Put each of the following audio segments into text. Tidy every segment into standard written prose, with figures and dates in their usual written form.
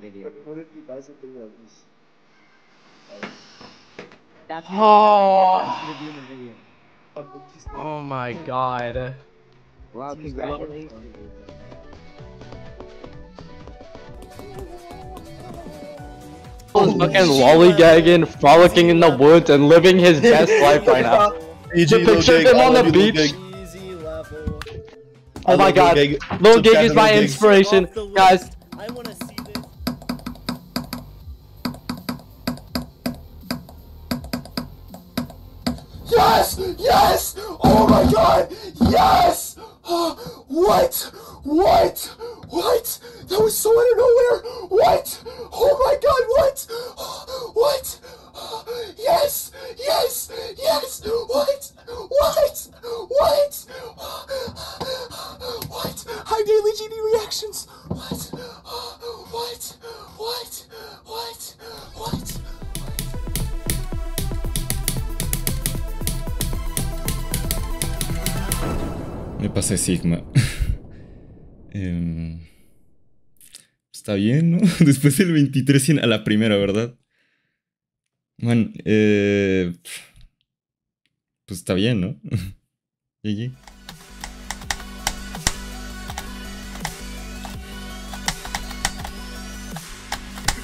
video. Oh my god. Wow, congratulations. Fucking lollygagging, frolicking in the woods, and living his best life right now. The picture of him on the beach. Oh my god, Lil Gig is my inspiration, guys. I wanna see this. Yes! Yes! Oh my god! Yes! What? What? That was so out of nowhere! What? Oh my god, what? What? Yes! Yes! Yes! What? What? High daily GD reactions! What? Me pasé Sigma. Está bien, ¿no? Después del 23 a la primera, ¿verdad? Man, pues está bien, ¿no? GG.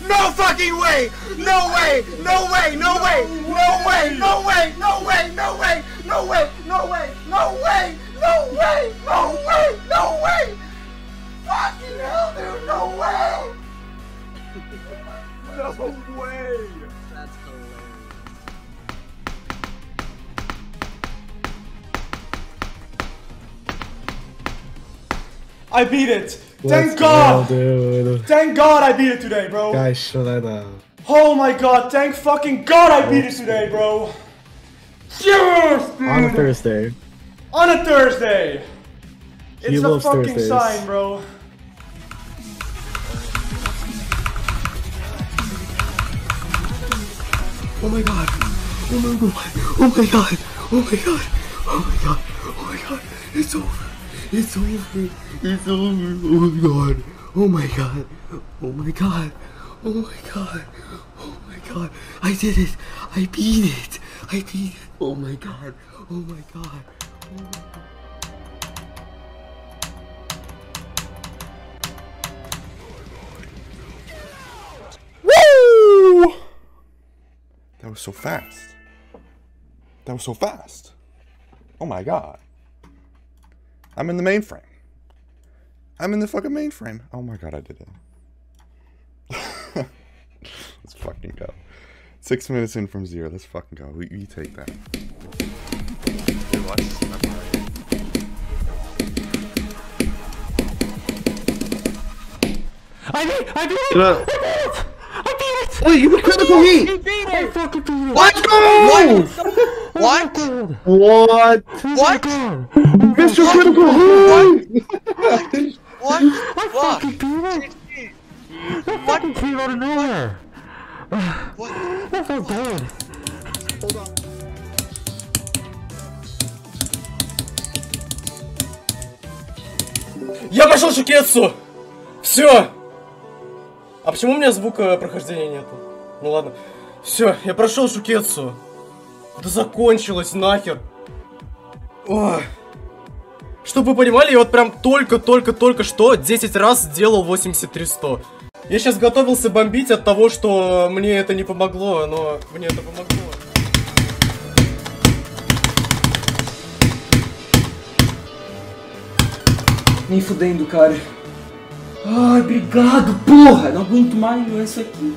No fucking way! No way! No way! No way! No way! No way! No way! No way! No way! No way! No way! No way! No way! No way! Fucking hell, dude! No way! No way! That's hilarious. I beat it! Thank God! Dude. Thank God I beat it today, bro! Guys, shut that down. Oh my god, thank fucking God I beat it today, bro! Yes, dude! On a Thursday. On a Thursday! It's a fucking Thursdays. Sign, bro. Oh my god! Oh my god! Oh my god! Oh my god! Oh my god! Oh my god! It's over! It's over! It's over! Oh my god! Oh my god! Oh my god! Oh my god! Oh my god! I did it! I beat it! I beat it! Oh my god! Oh my god! Oh my god! That was so fast. That was so fast. Oh my god. I'm in the mainframe. I'm in the fucking mainframe. Oh my god, I did it. Let's fucking go. 6 minutes in from zero. Let's fucking go. We take that. I did it! Wait, you were Critical Heat! You beat it! Let's go! What? What? What? Mr. Critical Heat! What? What? What? Fucking came out of nowhere! What? That's so bad. Hold on. Я пошел Shukketsu! Все! А почему у меня звука прохождения нету? Ну ладно. Все, я прошел Shukketsu. Да закончилось нахер. Ох. Чтобы вы понимали, я вот прям только что 10 раз сделал 83100. Я сейчас готовился бомбить от того, что мне это не помогло, но мне это помогло. Не фудейнду, карь. Ai, obrigado, porra! Não aguento mais isso aqui.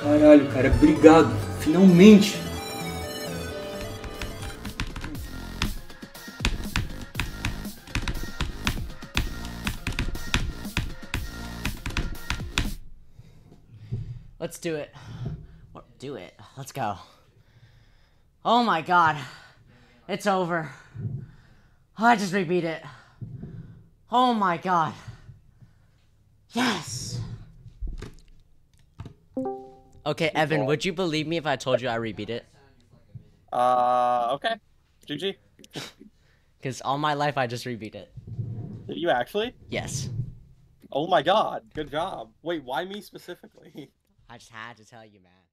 Caralho, cara, obrigado. Finalmente. Let's do it. Do it. Let's go. Oh my god. It's over. I just repeat it. Oh my god. Yes! Okay, Evan, would you believe me if I told you I repeat it? Okay. GG. Because all my life I just repeat it. Did you actually? Yes. Oh my god, good job. Wait, why me specifically? I just had to tell you, man.